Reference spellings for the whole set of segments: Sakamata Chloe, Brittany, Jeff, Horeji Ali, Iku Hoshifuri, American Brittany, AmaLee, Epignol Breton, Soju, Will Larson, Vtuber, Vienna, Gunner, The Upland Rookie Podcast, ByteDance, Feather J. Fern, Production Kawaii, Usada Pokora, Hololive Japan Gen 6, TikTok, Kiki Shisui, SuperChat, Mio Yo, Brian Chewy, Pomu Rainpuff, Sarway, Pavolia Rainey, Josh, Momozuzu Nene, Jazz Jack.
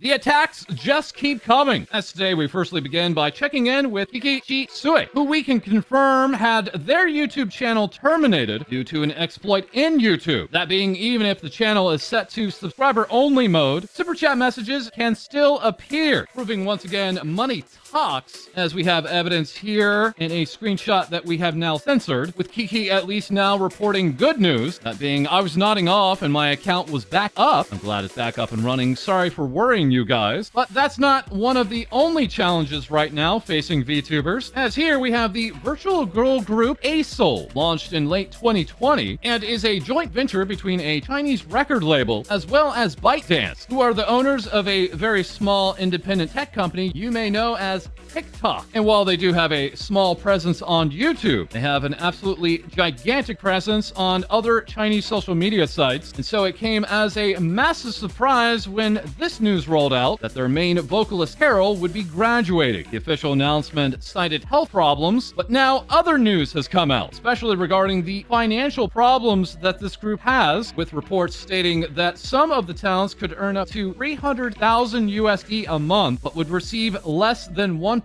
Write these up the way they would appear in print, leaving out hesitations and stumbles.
The attacks just keep coming, as today we firstly begin by checking in with Kiki Shisui, who we can confirm had their YouTube channel terminated due to an exploit in YouTube. That being, even if the channel is set to subscriber-only mode, Super Chat messages can still appear, proving once again money talks, as we have evidence here in a screenshot that we have now censored, with Kiki at least now reporting good news, that being, I was nodding off and my account was back up. I'm glad it's back up and running, sorry for worrying you guys. But that's not one of the only challenges right now facing VTubers, as here we have the virtual girl group A-Soul, launched in late 2020, and is a joint venture between a Chinese record label as well as ByteDance, who are the owners of a very small independent tech company you may know as TikTok. And while they do have a small presence on YouTube, they have an absolutely gigantic presence on other Chinese social media sites, and so it came as a massive surprise when this news rolled out that their main vocalist Carol would be graduating. The official announcement cited health problems, but now other news has come out, especially regarding the financial problems that this group has, with reports stating that some of the talents could earn up to $300,000 a month, but would receive less than 1%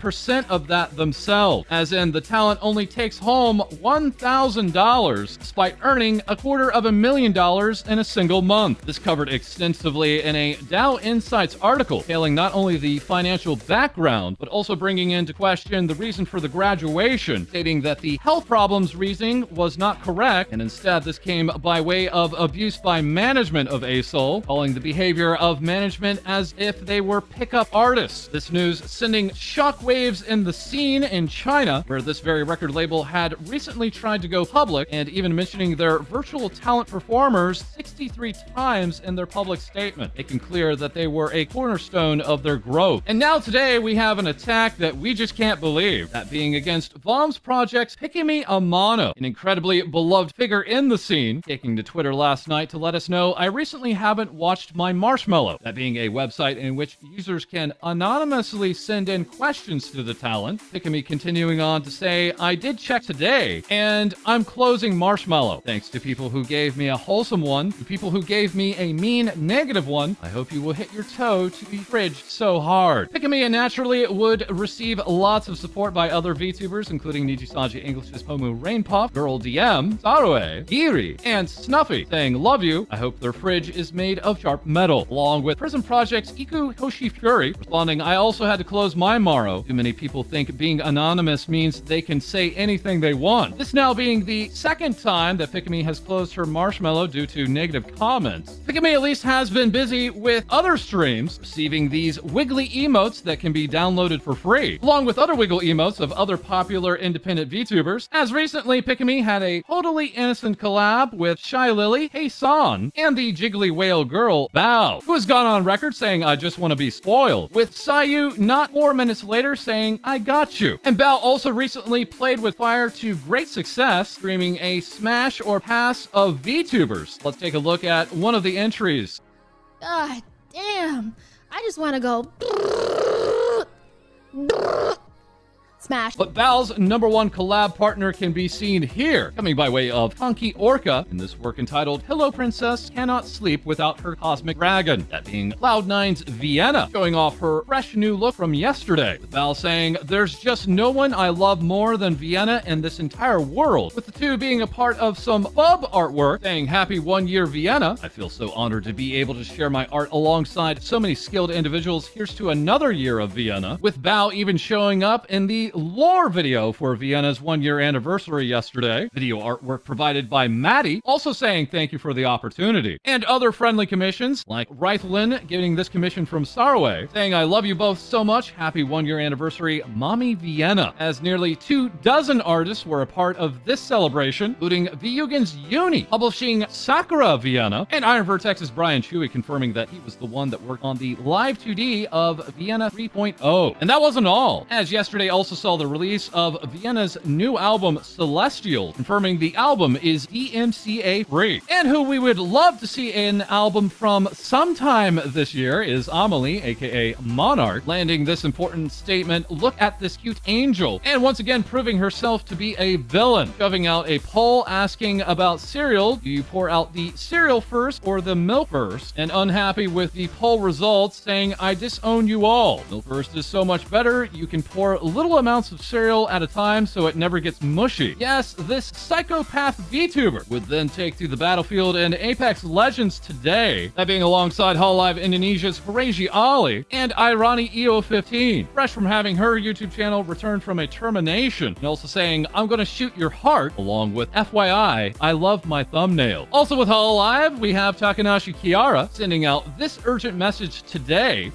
of that themselves, as in the talent only takes home $1,000 despite earning $250,000 in a single month. This covered extensively in a Dao Insights article, detailing not only the financial background, but also bringing into question the reason for the graduation, stating that the health problems reasoning was not correct, and instead this came by way of abuse by management of A-Soul, calling the behavior of management as if they were pickup artists. This news sending shockwaves in the scene in China, where this very record label had recently tried to go public, and even mentioning their virtual talent performers 63 times in their public statement, making clear that they were a cornerstone of their growth. And now today we have an attack that we just can't believe, that being against VOM's project's Pikamee Amano, an incredibly beloved figure in the scene, taking to Twitter last night to let us know, I recently haven't watched my marshmallow, that being a website in which users can anonymously send in questions to the talent. Pikamee continuing on to say, I did check today and I'm closing marshmallow. Thanks to people who gave me a wholesome one, to people who gave me a mean negative one. I hope you will hit your toe to the fridge so hard. Pikamee naturally would receive lots of support by other VTubers, including Nijisanji English's Pomu Rainpuff, Girl DM, Sarway, Giri, and Snuffy, saying love you. I hope their fridge is made of sharp metal. Along with Prison Project's Iku Hoshifuri, responding, I also had to close my Morrow. Too many people think being anonymous means they can say anything they want. This now being the second time that Pikamee has closed her marshmallow due to negative comments. Pikamee at least has been busy with other streams, receiving these wiggly emotes that can be downloaded for free, along with other wiggle emotes of other popular independent VTubers, as recently Pikamee had a totally innocent collab with Shy Lily, Heisan, and the jiggly whale girl, Bao, who has gone on record saying, I just want to be spoiled, with Sayu not 4 minutes later saying, I got you. And Bao also recently played with fire to great success, streaming a smash or pass of VTubers. Let's take a look at one of the entries. God damn, I just want to go smash. But Bao's #1 collab partner can be seen here, coming by way of Honky Orca in this work entitled Hello Princess Cannot Sleep Without Her Cosmic Dragon, that being Cloud9's Vienna, showing off her fresh new look from yesterday, with Bao saying, there's just no one I love more than Vienna in this entire world, with the two being a part of some bub artwork, saying happy 1 year Vienna, I feel so honored to be able to share my art alongside so many skilled individuals, here's to another year of Vienna, with Bao even showing up in the lore video for Vienna's 1 year anniversary yesterday. Video artwork provided by Maddie, also saying thank you for the opportunity. And other friendly commissions, like Rythlin getting this commission from Sarway, saying I love you both so much, happy 1 year anniversary, Mommy Vienna. As nearly 24 artists were a part of this celebration, including Vyugen's Uni, publishing Sakura Vienna, and Iron Vertex's Brian Chewy confirming that he was the one that worked on the live 2D of Vienna 3.0. And that wasn't all, as yesterday also saw saw the release of Vienna's new album, Celestial, confirming the album is DMCA-free. And who we would love to see an album from sometime this year is AmaLee, aka Monarch, landing this important statement, look at this cute angel, and once again proving herself to be a villain, shoving out a poll asking about cereal. Do you pour out the cereal first or the milk first? And unhappy with the poll results, saying, I disown you all. Milk first is so much better. You can pour little amounts of cereal at a time so it never gets mushy. Yes, this psychopath VTuber would then take to the battlefield in Apex Legends today, that being alongside Hololive Indonesia's Horeji Ali and Irani EO15, fresh from having her YouTube channel return from a termination, and also saying, I'm gonna shoot your heart, along with FYI, I love my thumbnail. Also with Hololive, we have Takanashi Kiara sending out this urgent message today.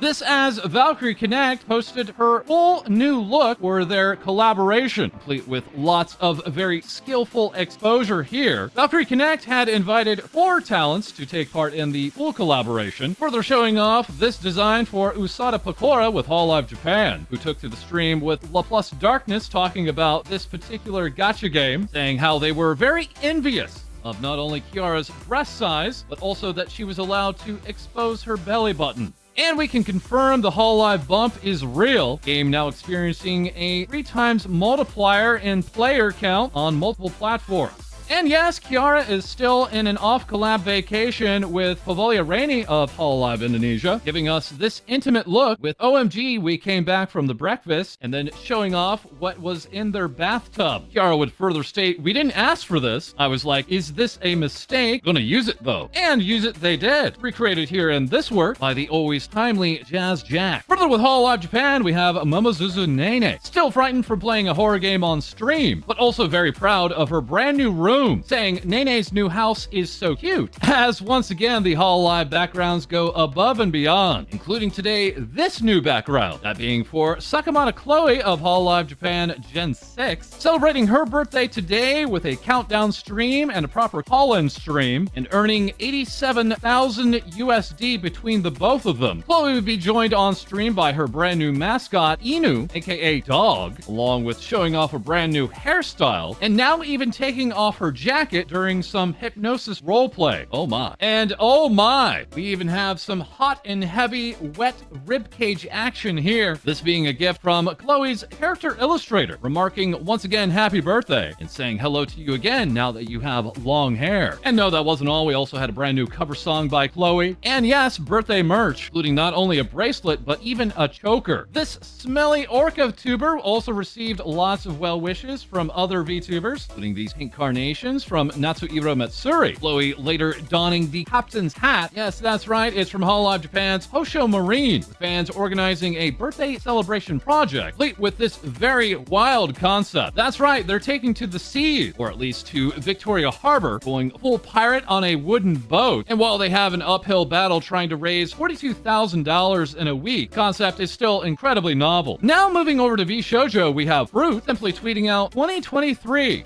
This as Valkyrie Connect posted her full new look for their collaboration, complete with lots of very skillful exposure here. Valkyrie Connect had invited 4 talents to take part in the full collaboration, further showing off this design for Usada Pokora with Hololive Japan, who took to the stream with Laplace Darkness talking about this particular gacha game, saying how they were very envious of not only Kiara's breast size, but also that she was allowed to expose her belly button. And we can confirm the Hololive bump is real. Game now experiencing a 3 times multiplier in player count on multiple platforms. And yes, Kiara is still in an off-collab vacation with Pavolia Rainey of Hololive Indonesia, giving us this intimate look with OMG, we came back from the breakfast, and then showing off what was in their bathtub. Kiara would further state, we didn't ask for this. I was like, is this a mistake? Gonna use it though. And use it they did. Recreated here in this work by the always timely Jazz Jack. Further with Hololive Japan, we have Momozuzu Nene, still frightened from playing a horror game on stream, but also very proud of her brand new room, saying Nene's new house is so cute, as once again the Hololive backgrounds go above and beyond, including today this new background, that being for Sakamata Chloe of Hololive Japan Gen 6, celebrating her birthday today with a countdown stream and a proper call-in stream, and earning 87,000 USD between the both of them. Chloe would be joined on stream by her brand new mascot Inu, aka Dog, along with showing off a brand new hairstyle, and now even taking off her jacket during some hypnosis roleplay. Oh my. And oh my, we even have some hot and heavy wet ribcage action here. This being a gift from Chloe's character illustrator, remarking once again happy birthday and saying hello to you again now that you have long hair. And no, that wasn't all. We also had a brand new cover song by Chloe. And yes, birthday merch, including not only a bracelet, but even a choker. This smelly orca tuber also received lots of well wishes from other VTubers, including these incarnations from Natsuhiro Matsuri. Chloe later donning the captain's hat. Yes, that's right. It's from Hololive Japan's Hosho Marine, with fans organizing a birthday celebration project, complete with this very wild concept. That's right. They're taking to the sea, or at least to Victoria Harbor, going full pirate on a wooden boat. And while they have an uphill battle trying to raise $42,000 in a week, the concept is still incredibly novel. Now moving over to V-shojo, we have Fruit simply tweeting out 2023.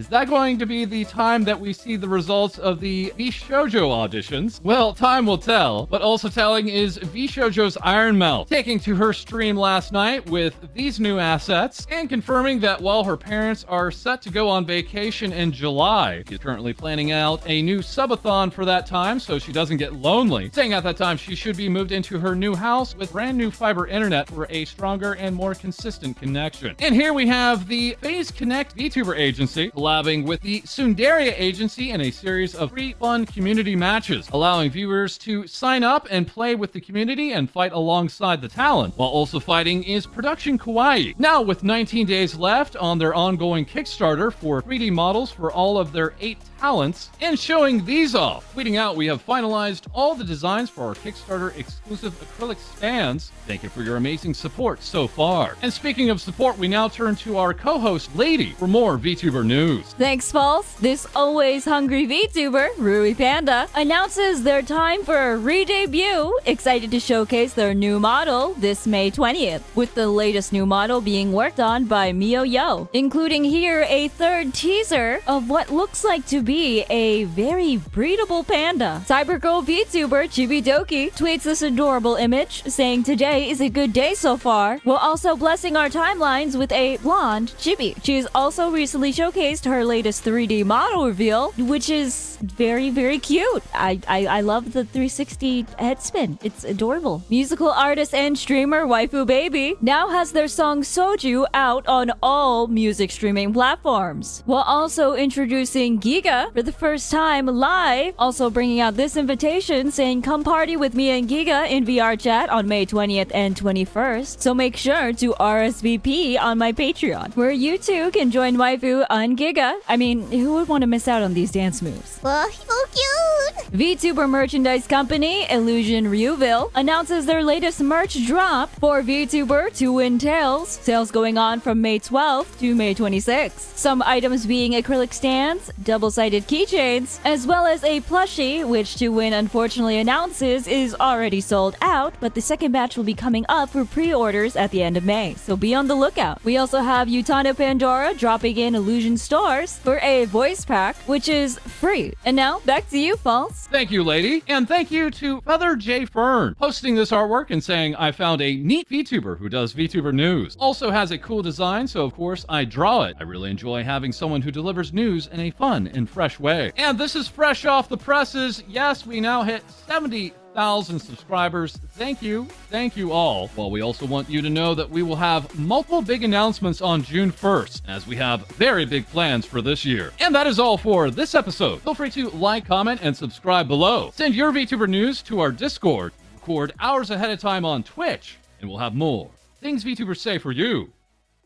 Is that going to be the time that we see the results of the V-shojo auditions? Well, time will tell, but also telling is V-shojo's Iron Mouth, taking to her stream last night with these new assets and confirming that while her parents are set to go on vacation in July, she's currently planning out a new subathon for that time so she doesn't get lonely, saying at that time she should be moved into her new house with brand new fiber internet for a stronger and more consistent connection. And here we have the Phase Connect VTuber agency collabing with the Sundaria agency in a series of free fun community matches, allowing viewers to sign up and play with the community and fight alongside the talent, while also fighting is Production Kawaii. Now with 19 days left on their ongoing Kickstarter for 3D models for all of their 8 talents, and showing these off. Tweeting out, we have finalized all the designs for our Kickstarter exclusive acrylic stands. Thank you for your amazing support so far. And speaking of support, we now turn to our co-host Lady for more VTuber news. Thanks, Falls. This always hungry VTuber, Rui Panda, announces their time for a re-debut, excited to showcase their new model this May 20th, with the latest new model being worked on by Mio Yo, including here a 3rd teaser of what looks like to be be a very breedable panda. Cybergirl VTuber Chibidoki tweets this adorable image, saying today is a good day so far, while also blessing our timelines with a blonde chibi. She's also recently showcased her latest 3D model reveal, which is very, very cute. I love the 360 head spin. It's adorable. Musical artist and streamer Waifu Baby now has their song Soju out on all music streaming platforms, while also introducing Giga for the first time live, also bringing out this invitation saying come party with me and Giga in VR chat on May 20th and 21st, so make sure to RSVP on my Patreon, where you too can join Waifu on Giga. I mean, who would want to miss out on these dance moves? Well, so cute! VTuber merchandise company Illusion Ryuville announces their latest merch drop for VTuber Two Wind Tails. Sales going on from May 12th to May 26th. Some items being acrylic stands, double-sided keychains, as well as a plushie, which Two Wind unfortunately announces is already sold out, but the second batch will be coming up for pre-orders at the end of May, so be on the lookout. We also have Yutana Pandora dropping in Illusion Stores for a voice pack, which is free. And now, back to you, Falls. Thank you, Lady, and thank you to Feather J. Fern posting this artwork and saying, I found a neat VTuber who does VTuber news. Also has a cool design, so of course I draw it. I really enjoy having someone who delivers news in a fun and fresh way. And this is fresh off the presses. Yes, we now hit 70,000 subscribers. Thank you all. Well, we also want you to know that we will have multiple big announcements on June 1st, as we have very big plans for this year. And that is all for this episode. Feel free to like, comment, and subscribe below. Send your VTuber news to our Discord. Record hours ahead of time on Twitch, and we'll have more things VTubers say for you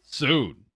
soon.